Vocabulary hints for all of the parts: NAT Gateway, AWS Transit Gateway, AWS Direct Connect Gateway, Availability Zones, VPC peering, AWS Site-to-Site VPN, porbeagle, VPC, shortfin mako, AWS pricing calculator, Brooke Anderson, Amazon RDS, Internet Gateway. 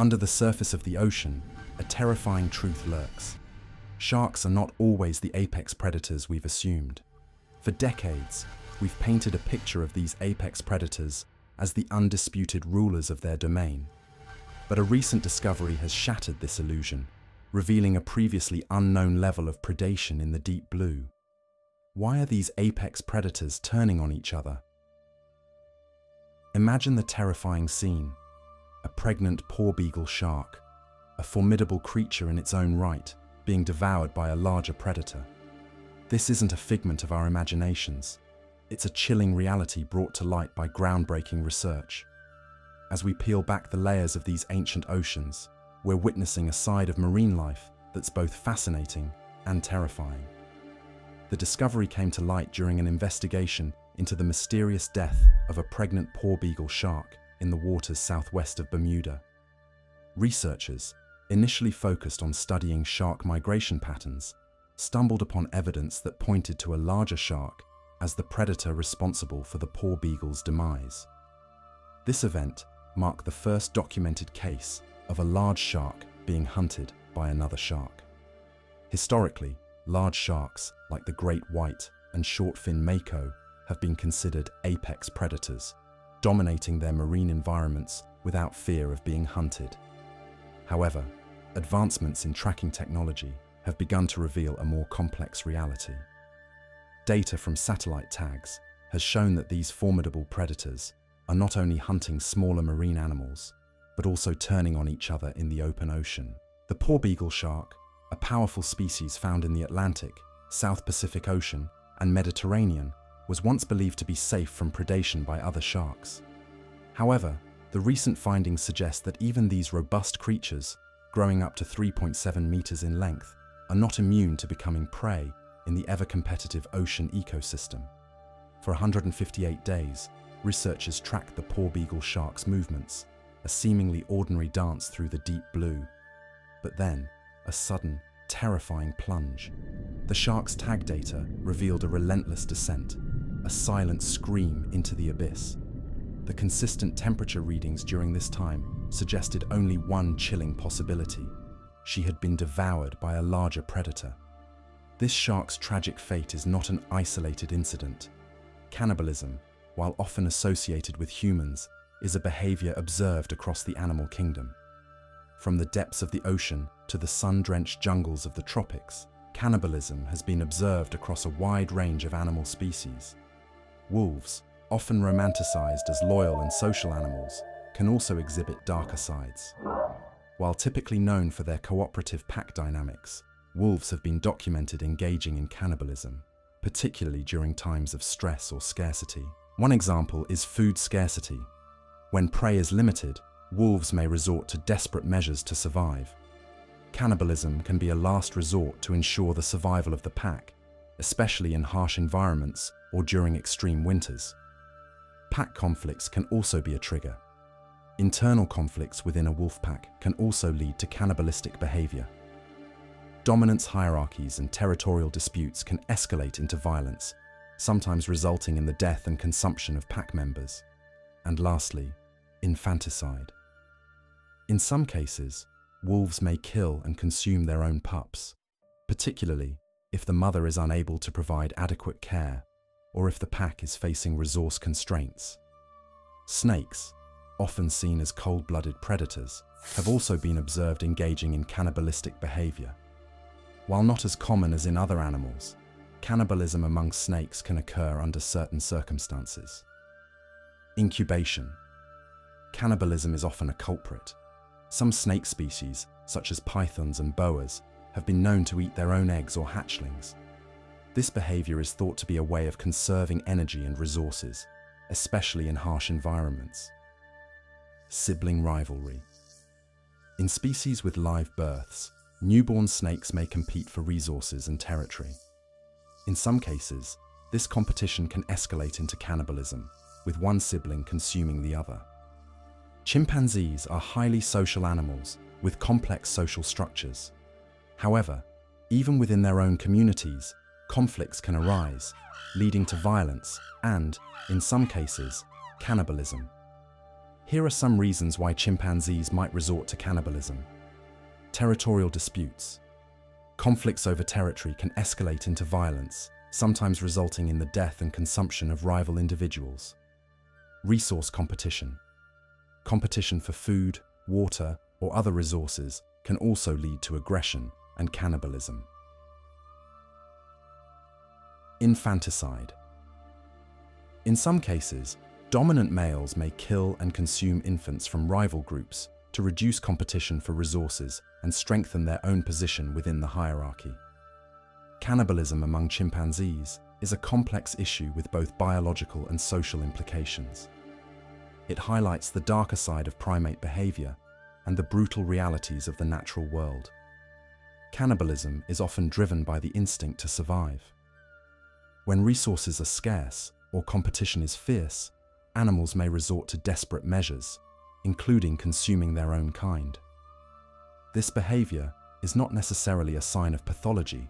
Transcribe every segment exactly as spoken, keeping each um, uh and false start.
Under the surface of the ocean, a terrifying truth lurks. Sharks are not always the apex predators we've assumed. For decades, we've painted a picture of these apex predators as the undisputed rulers of their domain. But a recent discovery has shattered this illusion, revealing a previously unknown level of predation in the deep blue. Why are these apex predators turning on each other? Imagine the terrifying scene. A pregnant porbeagle shark, a formidable creature in its own right, being devoured by a larger predator. This isn't a figment of our imaginations. It's a chilling reality brought to light by groundbreaking research. As we peel back the layers of these ancient oceans, we're witnessing a side of marine life that's both fascinating and terrifying. The discovery came to light during an investigation into the mysterious death of a pregnant porbeagle shark in the waters southwest of Bermuda. Researchers, initially focused on studying shark migration patterns, stumbled upon evidence that pointed to a larger shark as the predator responsible for the porbeagle's demise. This event marked the first documented case of a large shark being hunted by another shark. Historically, large sharks like the great white and shortfin mako have been considered apex predators, dominating their marine environments without fear of being hunted. However, advancements in tracking technology have begun to reveal a more complex reality. Data from satellite tags has shown that these formidable predators are not only hunting smaller marine animals, but also turning on each other in the open ocean. The porbeagle shark, a powerful species found in the Atlantic, South Pacific Ocean, and Mediterranean, was once believed to be safe from predation by other sharks. However, the recent findings suggest that even these robust creatures, growing up to three point seven meters in length, are not immune to becoming prey in the ever-competitive ocean ecosystem. For one hundred fifty-eight days, researchers tracked the porbeagle shark's movements, a seemingly ordinary dance through the deep blue. But then, a sudden, terrifying plunge. The shark's tag data revealed a relentless descent, a silent scream into the abyss. The consistent temperature readings during this time suggested only one chilling possibility. She had been devoured by a larger predator. This shark's tragic fate is not an isolated incident. Cannibalism, while often associated with humans, is a behavior observed across the animal kingdom. From the depths of the ocean to the sun-drenched jungles of the tropics, cannibalism has been observed across a wide range of animal species. Wolves, often romanticized as loyal and social animals, can also exhibit darker sides. While typically known for their cooperative pack dynamics, wolves have been documented engaging in cannibalism, particularly during times of stress or scarcity. One example is food scarcity. When prey is limited, wolves may resort to desperate measures to survive. Cannibalism can be a last resort to ensure the survival of the pack, especially in harsh environments or during extreme winters. Pack conflicts can also be a trigger. Internal conflicts within a wolf pack can also lead to cannibalistic behavior. Dominance hierarchies and territorial disputes can escalate into violence, sometimes resulting in the death and consumption of pack members. And lastly, infanticide. In some cases, wolves may kill and consume their own pups, particularly if the mother is unable to provide adequate care or if the pack is facing resource constraints. Snakes, often seen as cold-blooded predators, have also been observed engaging in cannibalistic behavior. While not as common as in other animals, cannibalism among snakes can occur under certain circumstances. Incubation. Cannibalism is often a culprit. Some snake species, such as pythons and boas, have been known to eat their own eggs or hatchlings. This behavior is thought to be a way of conserving energy and resources, especially in harsh environments. Sibling rivalry. In species with live births, newborn snakes may compete for resources and territory. In some cases, this competition can escalate into cannibalism, with one sibling consuming the other. Chimpanzees are highly social animals with complex social structures. However, even within their own communities, conflicts can arise, leading to violence and, in some cases, cannibalism. Here are some reasons why chimpanzees might resort to cannibalism. Territorial disputes. Conflicts over territory can escalate into violence, sometimes resulting in the death and consumption of rival individuals. Resource competition. Competition for food, water, or other resources can also lead to aggression and cannibalism. Infanticide. In some cases, dominant males may kill and consume infants from rival groups to reduce competition for resources and strengthen their own position within the hierarchy. Cannibalism among chimpanzees is a complex issue with both biological and social implications. It highlights the darker side of primate behavior and the brutal realities of the natural world. Cannibalism is often driven by the instinct to survive. When resources are scarce or competition is fierce, animals may resort to desperate measures, including consuming their own kind. This behavior is not necessarily a sign of pathology,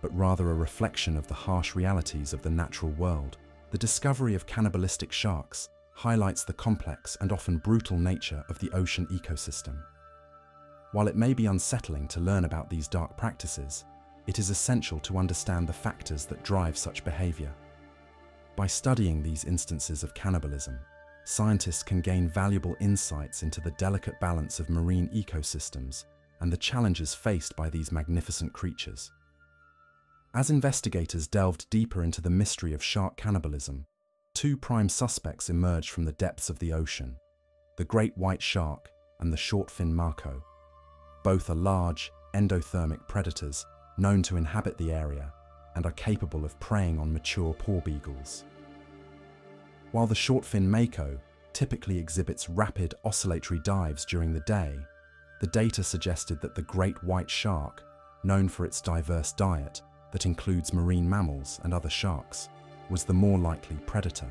but rather a reflection of the harsh realities of the natural world. The discovery of cannibalistic sharks highlights the complex and often brutal nature of the ocean ecosystem. While it may be unsettling to learn about these dark practices, it is essential to understand the factors that drive such behavior. By studying these instances of cannibalism, scientists can gain valuable insights into the delicate balance of marine ecosystems and the challenges faced by these magnificent creatures. As investigators delved deeper into the mystery of shark cannibalism, two prime suspects emerged from the depths of the ocean: the great white shark and the shortfin mako. Both are large, endothermic predators known to inhabit the area and are capable of preying on mature porbeagles. While the shortfin mako typically exhibits rapid oscillatory dives during the day, the data suggested that the great white shark, known for its diverse diet that includes marine mammals and other sharks, was the more likely predator.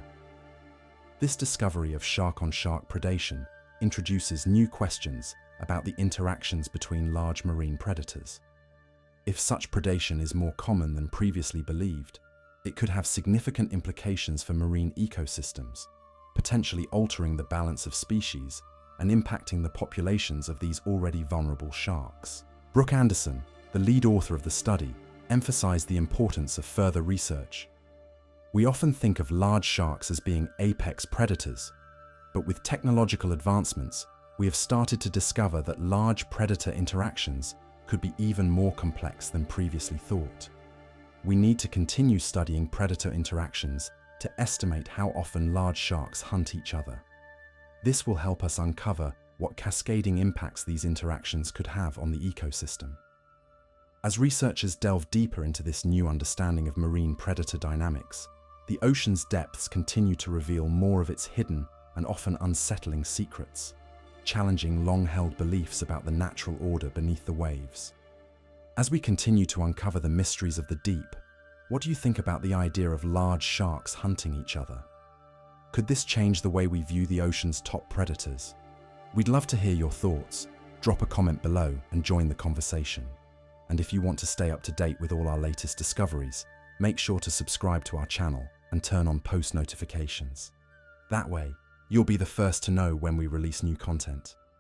This discovery of shark-on-shark predation introduces new questions about the interactions between large marine predators. If such predation is more common than previously believed, it could have significant implications for marine ecosystems, potentially altering the balance of species and impacting the populations of these already vulnerable sharks. Brooke Anderson, the lead author of the study, emphasized the importance of further research. We often think of large sharks as being apex predators, but with technological advancements, we have started to discover that large predator interactions could be even more complex than previously thought. We need to continue studying predator interactions to estimate how often large sharks hunt each other. This will help us uncover what cascading impacts these interactions could have on the ecosystem. As researchers delve deeper into this new understanding of marine predator dynamics, the ocean's depths continue to reveal more of its hidden and often unsettling secrets, challenging long-held beliefs about the natural order beneath the waves. As we continue to uncover the mysteries of the deep, what do you think about the idea of large sharks hunting each other? Could this change the way we view the ocean's top predators? We'd love to hear your thoughts. Drop a comment below and join the conversation. And if you want to stay up to date with all our latest discoveries, make sure to subscribe to our channel and turn on post notifications. That way, you'll be the first to know when we release new content.